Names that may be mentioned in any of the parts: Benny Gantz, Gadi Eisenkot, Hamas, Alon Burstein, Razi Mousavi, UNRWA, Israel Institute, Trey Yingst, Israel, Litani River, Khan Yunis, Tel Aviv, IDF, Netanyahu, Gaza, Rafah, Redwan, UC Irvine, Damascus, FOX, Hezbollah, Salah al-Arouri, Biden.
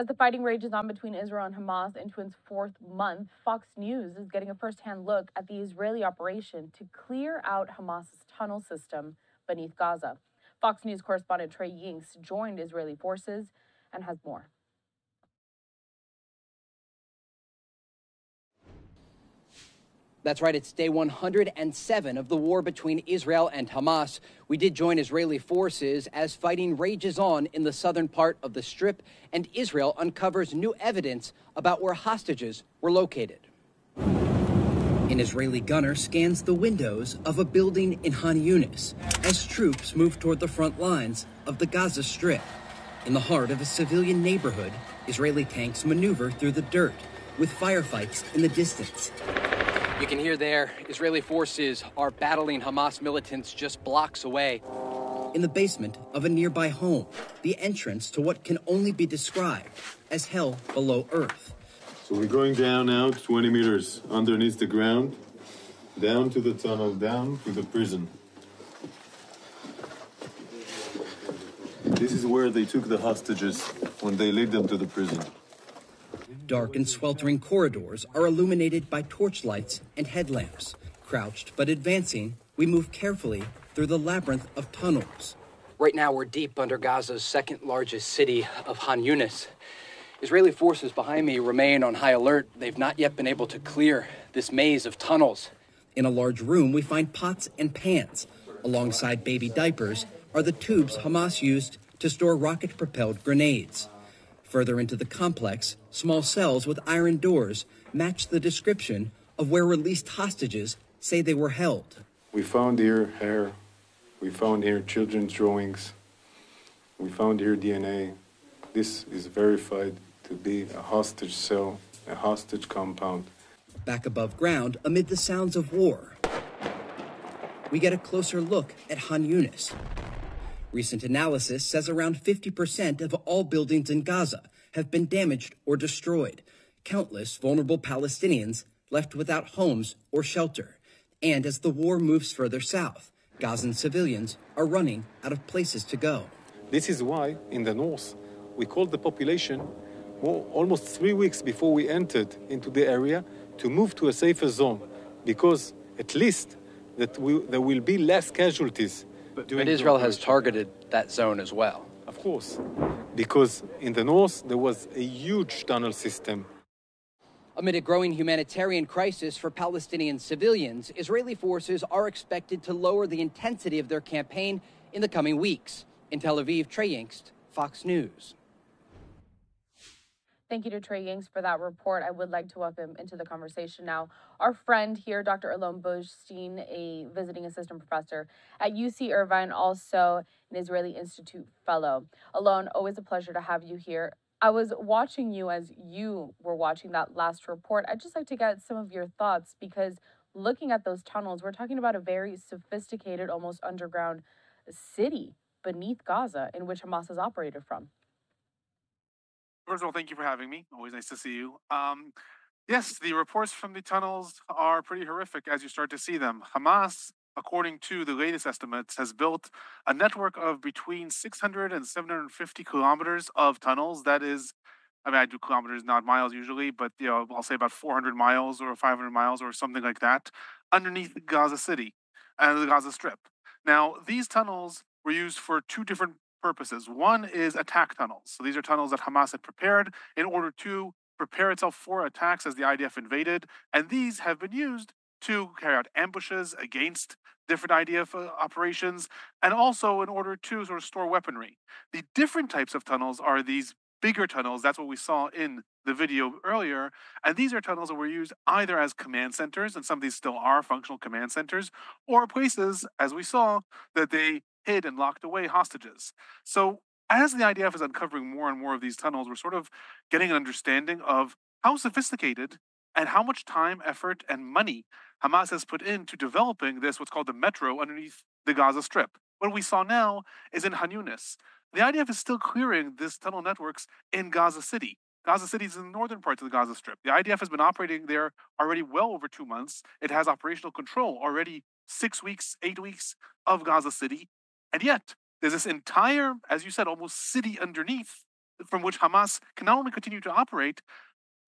As the fighting rages on between Israel and Hamas into its fourth month, Fox News is getting a first-hand look at the Israeli operation to clear out Hamas's tunnel system beneath Gaza. Fox News correspondent Trey Yingst joined Israeli forces and has more. That's right, it's day 107 of the war between Israel and Hamas. We did join Israeli forces as fighting rages on in the southern part of the Strip, and Israel uncovers new evidence about where hostages were located. An Israeli gunner scans the windows of a building in Khan Yunis as troops move toward the front lines of the Gaza Strip. In the heart of a civilian neighborhood, Israeli tanks maneuver through the dirt with firefights in the distance. You can hear there, Israeli forces are battling Hamas militants just blocks away. In the basement of a nearby home, the entrance to what can only be described as hell below earth. So we're going down now 20 meters underneath the ground, down to the tunnel, down to the prison. This is where they took the hostages when they led them to the prison. Dark and sweltering corridors are illuminated by torchlights and headlamps. Crouched but advancing, we move carefully through the labyrinth of tunnels. Right now, we're deep under Gaza's second largest city of Khan Yunis. Israeli forces behind me remain on high alert. They've not yet been able to clear this maze of tunnels. In a large room, we find pots and pans. Alongside baby diapers are the tubes Hamas used to store rocket-propelled grenades. Further into the complex, small cells with iron doors match the description of where released hostages say they were held. We found here hair. We found here children's drawings. We found here DNA. This is verified to be a hostage cell, a hostage compound. Back above ground, amid the sounds of war, we get a closer look at Khan Yunis. Recent analysis says around 50% of all buildings in Gaza have been damaged or destroyed. Countless vulnerable Palestinians left without homes or shelter. And as the war moves further south, Gazan civilians are running out of places to go. This is why, in the north, we called the population almost 3 weeks before we entered into the area to move to a safer zone, because at least there will be less casualties. But Israel has targeted that zone as well. Of course, because in the north, there was a huge tunnel system. Amid a growing humanitarian crisis for Palestinian civilians, Israeli forces are expected to lower the intensity of their campaign in the coming weeks. In Tel Aviv, Trey Yingst, Fox News. Thank you to Trey Yingst for that report. I would like to welcome into the conversation now our friend here, Dr. Alon Burstein, a visiting assistant professor at UC Irvine, also an Israeli Institute fellow. Alon, always a pleasure to have you here. I was watching you as you were watching that last report. I'd just like to get some of your thoughts, because looking at those tunnels, we're talking about a very sophisticated, almost underground city beneath Gaza in which Hamas has operated from. First of all, thank you for having me. Always nice to see you. Yes, the reports from the tunnels are pretty horrific as you start to see them. Hamas, according to the latest estimates, has built a network of between 600 and 750 kilometers of tunnels. That is, I mean, I do kilometers, not miles usually, but you know, I'll say about 400 miles or 500 miles or something like that underneath Gaza City and the Gaza Strip. Now, these tunnels were used for two different purposes. One is attack tunnels. So these are tunnels that Hamas had prepared in order to prepare itself for attacks as the IDF invaded. And these have been used to carry out ambushes against different IDF operations, and also in order to sort of store weaponry. The different types of tunnels are these bigger tunnels. That's what we saw in the video earlier. And these are tunnels that were used either as command centers, and some of these still are functional command centers, or places, as we saw, that they hid and locked away hostages. So as the IDF is uncovering more and more of these tunnels, we're sort of getting an understanding of how sophisticated and how much time, effort, and money Hamas has put into developing this, what's called the metro underneath the Gaza Strip. What we saw now is in Khan Yunis. The IDF is still clearing these tunnel networks in Gaza City. Gaza City is in the northern parts of the Gaza Strip. The IDF has been operating there already well over 2 months. It has operational control already 6 weeks, 8 weeks of Gaza City. And yet, there's this entire, as you said, almost city underneath from which Hamas can not only continue to operate,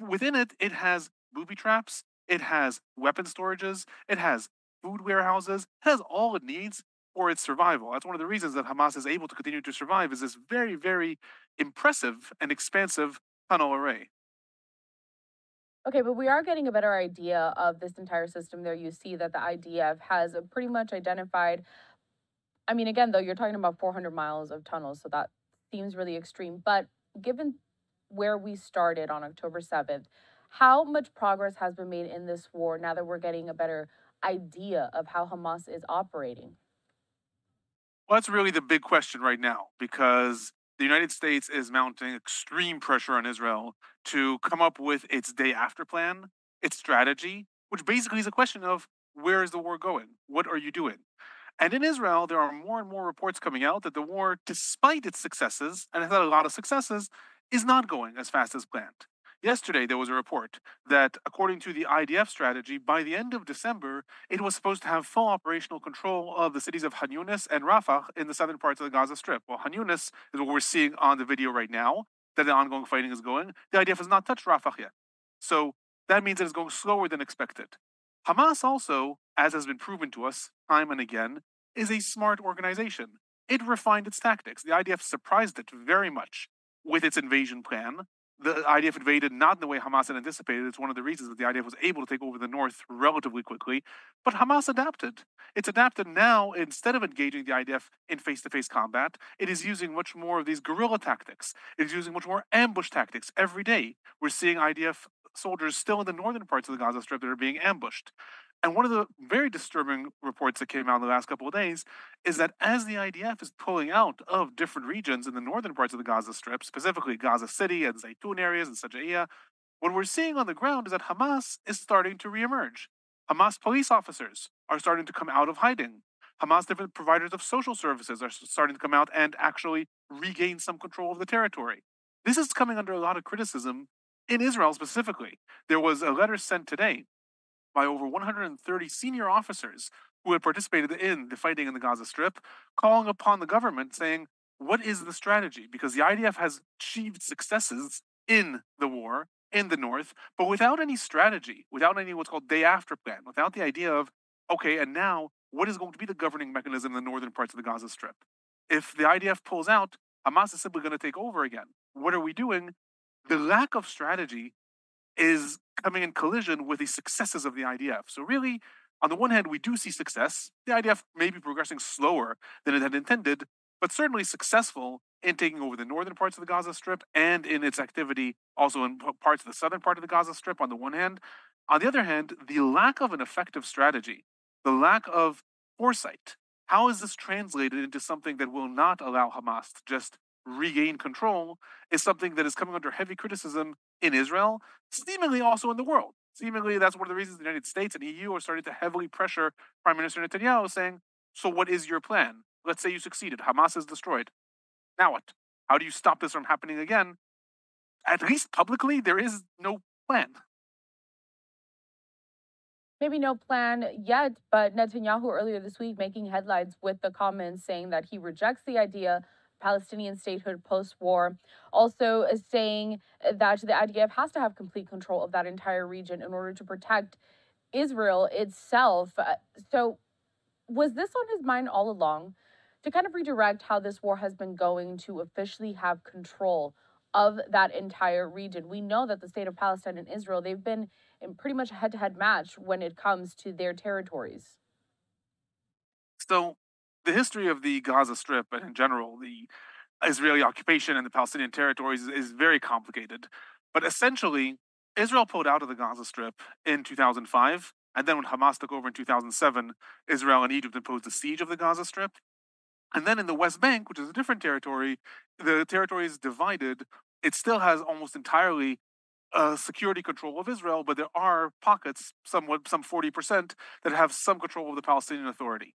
within it, it has booby traps, it has weapon storages, it has food warehouses, it has all it needs for its survival. That's one of the reasons that Hamas is able to continue to survive, is this very, very impressive and expansive tunnel array. Okay, but we are getting a better idea of this entire system there. You see that the IDF has pretty much identified, I mean, again, though, you're talking about 400 miles of tunnels, so that seems really extreme. But given where we started on October 7th, how much progress has been made in this war now that we're getting a better idea of how Hamas is operating? Well, that's really the big question right now, because the United States is mounting extreme pressure on Israel to come up with its day after plan, its strategy, which basically is a question of where is the war going? What are you doing? And in Israel, there are more and more reports coming out that the war, despite its successes, and has had a lot of successes, is not going as fast as planned. Yesterday, there was a report that, according to the IDF strategy, by the end of December, it was supposed to have full operational control of the cities of Khan Yunis and Rafah in the southern parts of the Gaza Strip. Well, Khan Yunis is what we're seeing on the video right now, that the ongoing fighting is going. The IDF has not touched Rafah yet. So that means it is going slower than expected. Hamas also, as has been proven to us time and again, is a smart organization. It refined its tactics. The IDF surprised it very much with its invasion plan. The IDF invaded not in the way Hamas had anticipated. It's one of the reasons that the IDF was able to take over the north relatively quickly. But Hamas adapted. It's adapted now. Instead of engaging the IDF in face-to-face combat, it is using much more of these guerrilla tactics. It is using much more ambush tactics every day. We're seeing IDF soldiers still in the northern parts of the Gaza Strip that are being ambushed. And one of the very disturbing reports that came out in the last couple of days is that as the IDF is pulling out of different regions in the northern parts of the Gaza Strip, specifically Gaza City and Zaytun areas and Sajaiya, what we're seeing on the ground is that Hamas is starting to reemerge. Hamas police officers are starting to come out of hiding. Hamas different providers of social services are starting to come out and actually regain some control of the territory. This is coming under a lot of criticism in Israel specifically. There was a letter sent today by over 130 senior officers who had participated in the fighting in the Gaza Strip, calling upon the government saying, what is the strategy? Because the IDF has achieved successes in the war, in the north, but without any strategy, without any what's called day after plan, without the idea of, okay, and now what is going to be the governing mechanism in the northern parts of the Gaza Strip? If the IDF pulls out, Hamas is simply going to take over again. What are we doing? The lack of strategy is coming in collision with the successes of the IDF. So really, on the one hand, we do see success. The IDF may be progressing slower than it had intended, but certainly successful in taking over the northern parts of the Gaza Strip and in its activity also in parts of the southern part of the Gaza Strip on the one hand. On the other hand, the lack of an effective strategy, the lack of foresight. How is this translated into something that will not allow Hamas to just regain control is something that is coming under heavy criticism in Israel, seemingly also in the world. Seemingly, that's one of the reasons the United States and EU are starting to heavily pressure Prime Minister Netanyahu saying, so what is your plan? Let's say you succeeded. Hamas is destroyed. Now what? How do you stop this from happening again? At least publicly, there is no plan. Maybe no plan yet, but Netanyahu earlier this week making headlines with the comments saying that he rejects the idea Palestinian statehood post-war, also saying that the IDF has to have complete control of that entire region in order to protect Israel itself. So was this on his mind all along, to kind of redirect how this war has been going to officially have control of that entire region? We know that the state of Palestine and Israel, they've been in pretty much a head-to-head match when it comes to their territories. So the history of the Gaza Strip, and in general, the Israeli occupation and the Palestinian territories is very complicated. But essentially, Israel pulled out of the Gaza Strip in 2005, and then when Hamas took over in 2007, Israel and Egypt imposed a siege of the Gaza Strip. And then in the West Bank, which is a different territory, the territory is divided. It still has almost entirely security control of Israel, but there are pockets, some 40%, that have some control of the Palestinian Authority.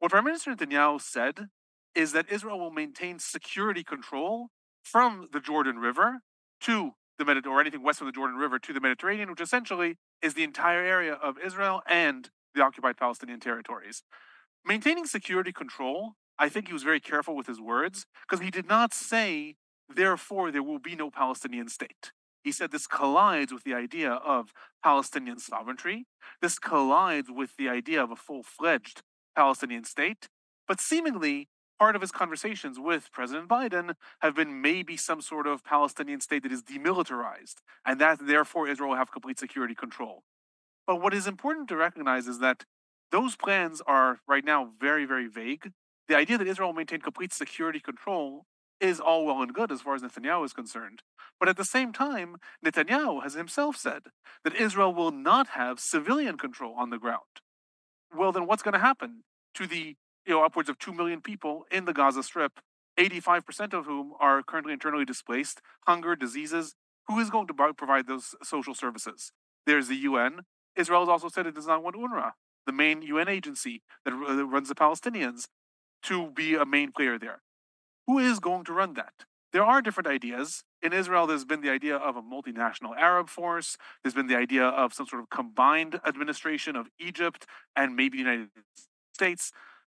What Prime Minister Netanyahu said is that Israel will maintain security control from the Jordan River to the Mediterranean, or anything west from the Jordan River to the Mediterranean, which essentially is the entire area of Israel and the occupied Palestinian territories. Maintaining security control, I think he was very careful with his words, because he did not say Therefore, there will be no Palestinian state. He said this collides with the idea of Palestinian sovereignty. This collides with the idea of a full-fledged Palestinian state. But seemingly, part of his conversations with President Biden have been maybe some sort of Palestinian state that is demilitarized, and that therefore Israel will have complete security control. But what is important to recognize is that those plans are right now very, very vague. The idea that Israel will maintain complete security control is all well and good as far as Netanyahu is concerned. But at the same time, Netanyahu has himself said that Israel will not have civilian control on the ground. Well, then what's going to happen to the upwards of 2 million people in the Gaza Strip, 85% of whom are currently internally displaced, hunger, diseases? Who is going to provide those social services? There's the UN. Israel has also said it does not want UNRWA, the main UN agency that runs the Palestinians, to be a main player there. Who is going to run that? There are different ideas. In Israel, there's been the idea of a multinational Arab force. There's been the idea of some sort of combined administration of Egypt and maybe the United States.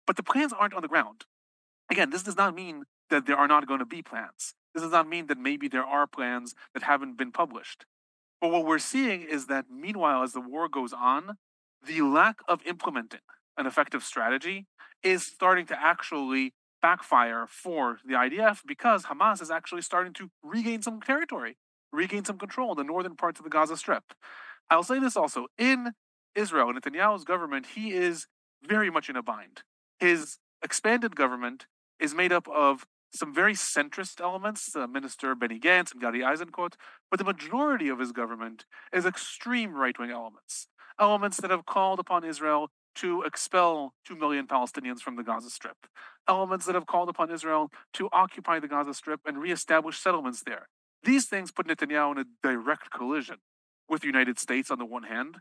But the plans aren't on the ground. Again, this does not mean that there are not going to be plans. This does not mean that maybe there are plans that haven't been published. But what we're seeing is that, meanwhile, as the war goes on, the lack of implementing an effective strategy is starting to actually backfire for the IDF, because Hamas is actually starting to regain some territory, regain some control in the northern parts of the Gaza Strip. I'll say this also. In Israel, Netanyahu's government, he is very much in a bind. His expanded government is made up of some very centrist elements, Minister Benny Gantz and Gadi Eisenkot, but the majority of his government is extreme right-wing elements, elements that have called upon Israel to expel 2 million Palestinians from the Gaza Strip, elements that have called upon Israel to occupy the Gaza Strip and reestablish settlements there. These things put Netanyahu in a direct collision with the United States on the one hand.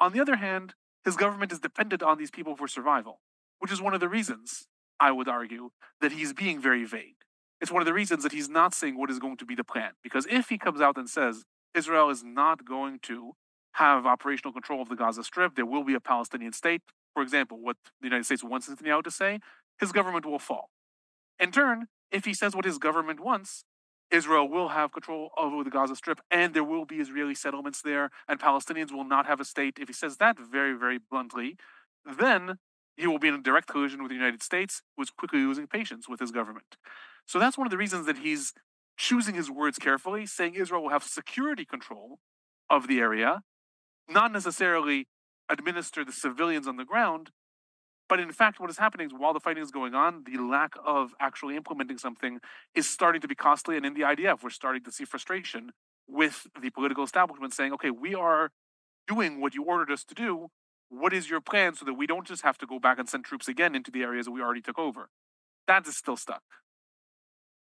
On the other hand, his government is dependent on these people for survival, which is one of the reasons, I would argue, that he's being very vague. It's one of the reasons that he's not saying what is going to be the plan. Because if he comes out and says Israel is not going to have operational control of the Gaza Strip, there will be a Palestinian state, for example, what the United States wants Netanyahu to say, his government will fall. In turn, if he says what his government wants, Israel will have control over the Gaza Strip and there will be Israeli settlements there and Palestinians will not have a state. If he says that very, very bluntly, then he will be in a direct collision with the United States, who is quickly losing patience with his government. So that's one of the reasons that he's choosing his words carefully, saying Israel will have security control of the area, not necessarily administer the civilians on the ground. But in fact, what is happening is while the fighting is going on, the lack of actually implementing something is starting to be costly. And in the IDF, we're starting to see frustration with the political establishment saying, okay, we are doing what you ordered us to do. What is your plan so that we don't just have to go back and send troops again into the areas that we already took over? That is still stuck.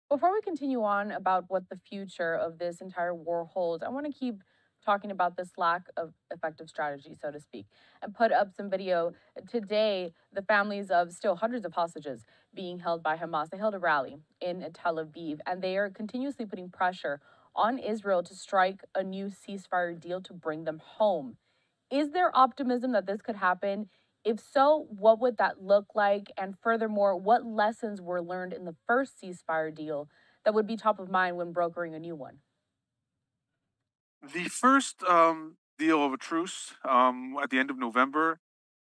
Before we continue on about what the future of this entire war holds, I want to keep talking about this lack of effective strategy, so to speak, and put up some video. Today, the families of still hundreds of hostages being held by Hamas, they held a rally in Tel Aviv, and they are continuously putting pressure on Israel to strike a new ceasefire deal to bring them home. Is there optimism that this could happen? If so, what would that look like? And furthermore, what lessons were learned in the first ceasefire deal that would be top of mind when brokering a new one? The first deal of a truce at the end of November,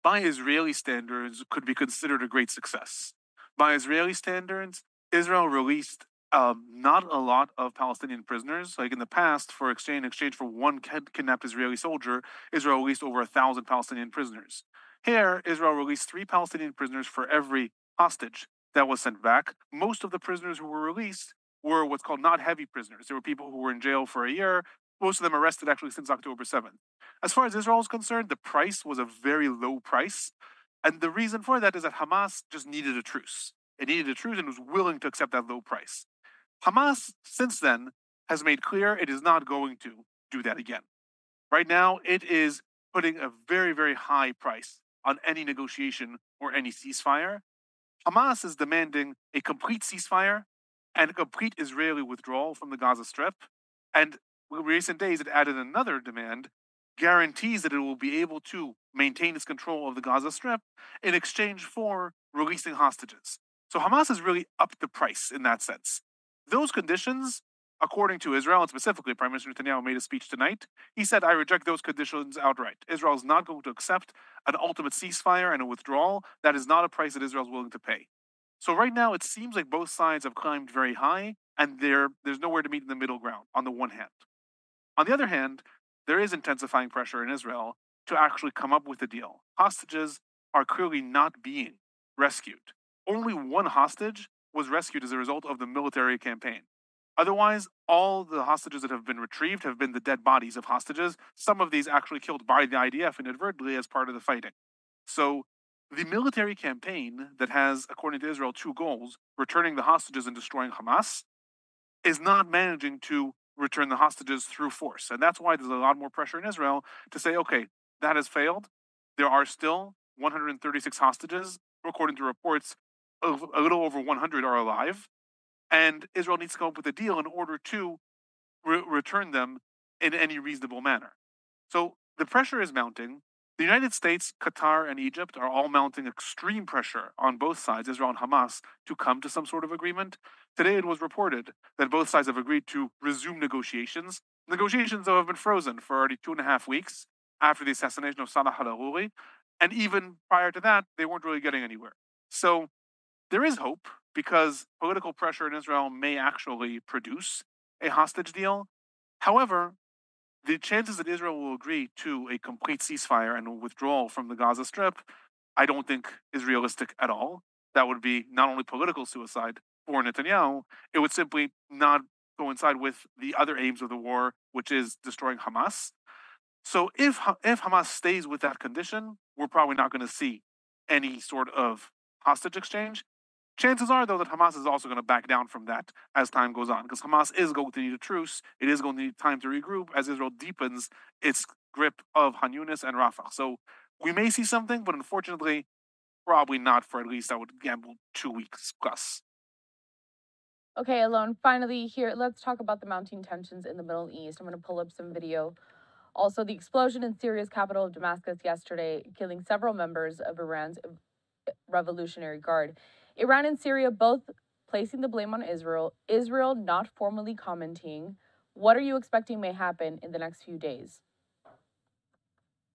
by Israeli standards, could be considered a great success. By Israeli standards, Israel released not a lot of Palestinian prisoners. Like in the past, for exchange for one kidnapped Israeli soldier, Israel released over 1,000 Palestinian prisoners. Here, Israel released 3 Palestinian prisoners for every hostage that was sent back. Most of the prisoners who were released were what's called not heavy prisoners. There were people who were in jail for a year. Most of them arrested actually since October 7th. As far as Israel is concerned, the price was a very low price. And the reason for that is that Hamas just needed a truce. It needed a truce and was willing to accept that low price. Hamas, since then, has made clear it is not going to do that again. Right now, it is putting a very, very high price on any negotiation or any ceasefire. Hamas is demanding a complete ceasefire and a complete Israeli withdrawal from the Gaza Strip. And in recent days, it added another demand, guarantees that it will be able to maintain its control of the Gaza Strip in exchange for releasing hostages. So Hamas has really upped the price in that sense. Those conditions, according to Israel, and specifically Prime Minister Netanyahu made a speech tonight, he said, I reject those conditions outright. Israel is not going to accept an ultimate ceasefire and a withdrawal. That is not a price that Israel is willing to pay. So right now, it seems like both sides have climbed very high, and there's nowhere to meet in the middle ground, on the one hand. On the other hand, there is intensifying pressure in Israel to actually come up with a deal. Hostages are clearly not being rescued. Only one hostage was rescued as a result of the military campaign. Otherwise, all the hostages that have been retrieved have been the dead bodies of hostages, some of these actually killed by the IDF inadvertently as part of the fighting. So the military campaign that has, according to Israel, two goals, returning the hostages and destroying Hamas, is not managing to return the hostages through force. And that's why there's a lot more pressure in Israel to say, okay, that has failed. There are still 136 hostages, according to reports, a little over 100 are alive. And Israel needs to come up with a deal in order to return them in any reasonable manner. So the pressure is mounting. The United States, Qatar, and Egypt are all mounting extreme pressure on both sides, Israel and Hamas, to come to some sort of agreement. Today it was reported that both sides have agreed to resume negotiations. Negotiations, though, have been frozen for already 2.5 weeks after the assassination of Salah al-Arouri. And even prior to that, they weren't really getting anywhere. So there is hope, because political pressure in Israel may actually produce a hostage deal. However, the chances that Israel will agree to a complete ceasefire and withdrawal from the Gaza Strip, I don't think is realistic at all. That would be not only political suicide for Netanyahu, it would simply not coincide with the other aims of the war, which is destroying Hamas. So if Hamas stays with that condition, we're probably not going to see any sort of hostage exchange. Chances are, though, that Hamas is also going to back down from that as time goes on, because Hamas is going to need a truce. It is going to need time to regroup as Israel deepens its grip of Khan Yunis and Rafah. So we may see something, but unfortunately, probably not for at least, I would gamble, 2 weeks plus. Okay, Alon, finally here, let's talk about the mounting tensions in the Middle East. I'm going to pull up some video. Also, the explosion in Syria's capital of Damascus yesterday, killing several members of Iran's Revolutionary Guard. Iran and Syria both placing the blame on Israel, Israel not formally commenting. What are you expecting may happen in the next few days?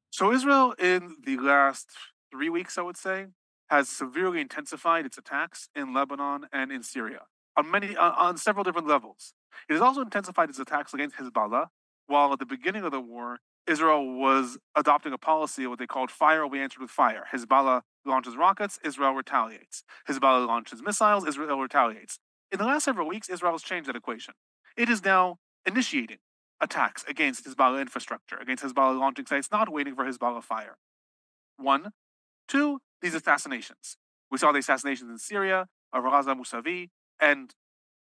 So Israel, in the last 3 weeks, I would say, has severely intensified its attacks in Lebanon and in Syria on several different levels. It has also intensified its attacks against Hezbollah, while at the beginning of the war, Israel was adopting a policy of what they called fire, we answered with fire. Hezbollah launches rockets, Israel retaliates. Hezbollah launches missiles, Israel retaliates. In the last several weeks, Israel has changed that equation. It is now initiating attacks against Hezbollah infrastructure, against Hezbollah launching sites, not waiting for Hezbollah fire. One. Two, these assassinations. We saw the assassinations in Syria of Razi Mousavi and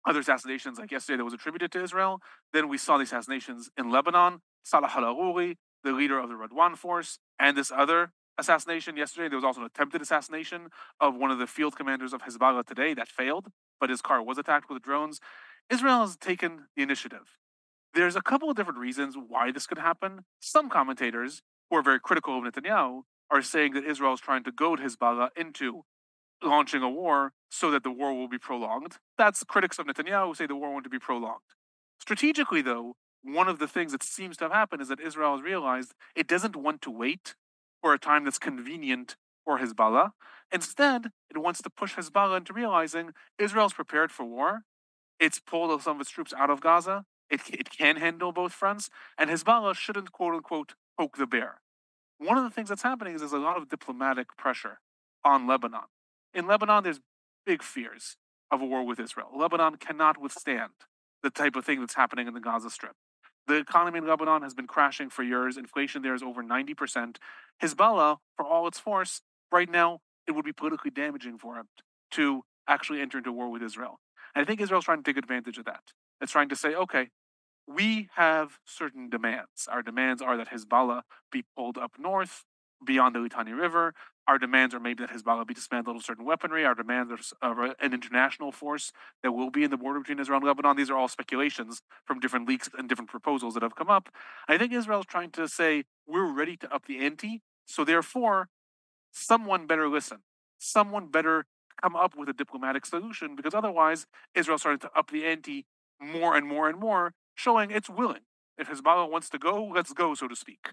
other assassinations like yesterday that was attributed to Israel. Then we saw the assassinations in Lebanon, Salah al-Arouri, the leader of the Redwan force, and this other assassination yesterday. There was also an attempted assassination of one of the field commanders of Hezbollah today that failed, but his car was attacked with drones. Israel has taken the initiative. There's a couple of different reasons why this could happen. Some commentators, who are very critical of Netanyahu, are saying that Israel is trying to goad Hezbollah into launching a war so that the war will be prolonged. That's critics of Netanyahu who say the war won't be prolonged. Strategically, though, one of the things that seems to have happened is that Israel has realized it doesn't want to wait for a time that's convenient for Hezbollah. Instead, it wants to push Hezbollah into realizing Israel's prepared for war. It's pulled some of its troops out of Gaza. It can handle both fronts. And Hezbollah shouldn't, quote unquote, poke the bear. One of the things that's happening is there's a lot of diplomatic pressure on Lebanon. In Lebanon, there's big fears of a war with Israel. Lebanon cannot withstand the type of thing that's happening in the Gaza Strip. The economy in Lebanon has been crashing for years. Inflation there is over 90%. Hezbollah, for all its force, right now, it would be politically damaging for it to actually enter into war with Israel. And I think Israel's trying to take advantage of that. It's trying to say, okay, we have certain demands. Our demands are that Hezbollah be pulled up north beyond the Litani River. Our demands are maybe that Hezbollah be dismantled of certain weaponry. Our demands are an international force that will be in the border between Israel and Lebanon. These are all speculations from different leaks and different proposals that have come up. I think Israel is trying to say, we're ready to up the ante. So therefore, someone better listen. Someone better come up with a diplomatic solution, because otherwise Israel started to up the ante more and more and more, showing it's willing. If Hezbollah wants to go, let's go, so to speak.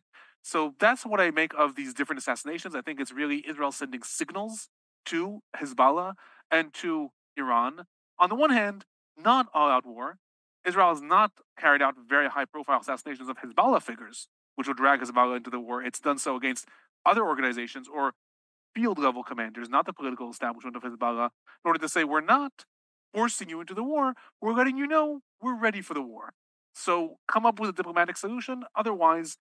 So that's what I make of these different assassinations. I think it's really Israel sending signals to Hezbollah and to Iran. On the one hand, not all-out war. Israel has not carried out very high-profile assassinations of Hezbollah figures, which will drag Hezbollah into the war. It's done so against other organizations or field-level commanders, not the political establishment of Hezbollah, in order to say, we're not forcing you into the war. We're letting you know we're ready for the war. So come up with a diplomatic solution. Otherwise,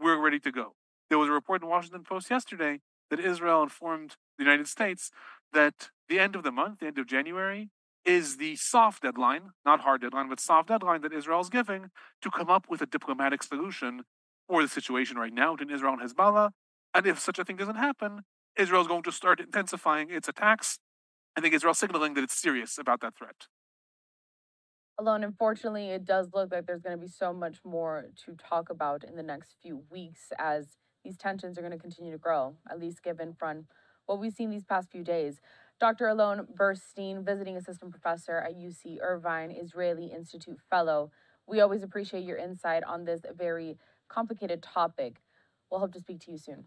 we're ready to go. There was a report in the Washington Post yesterday that Israel informed the United States that the end of the month, the end of January, is the soft deadline, not hard deadline, but soft deadline that Israel is giving to come up with a diplomatic solution for the situation right now between Israel and Hezbollah. And if such a thing doesn't happen, Israel is going to start intensifying its attacks. I think Israel signaling that it's serious about that threat. Alon, unfortunately, it does look like there's going to be so much more to talk about in the next few weeks as these tensions are going to continue to grow, at least given from what we've seen these past few days. Dr. Alon Burstein, visiting assistant professor at UC Irvine, Israeli Institute fellow. We always appreciate your insight on this very complicated topic. We'll hope to speak to you soon.